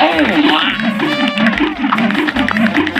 Oh!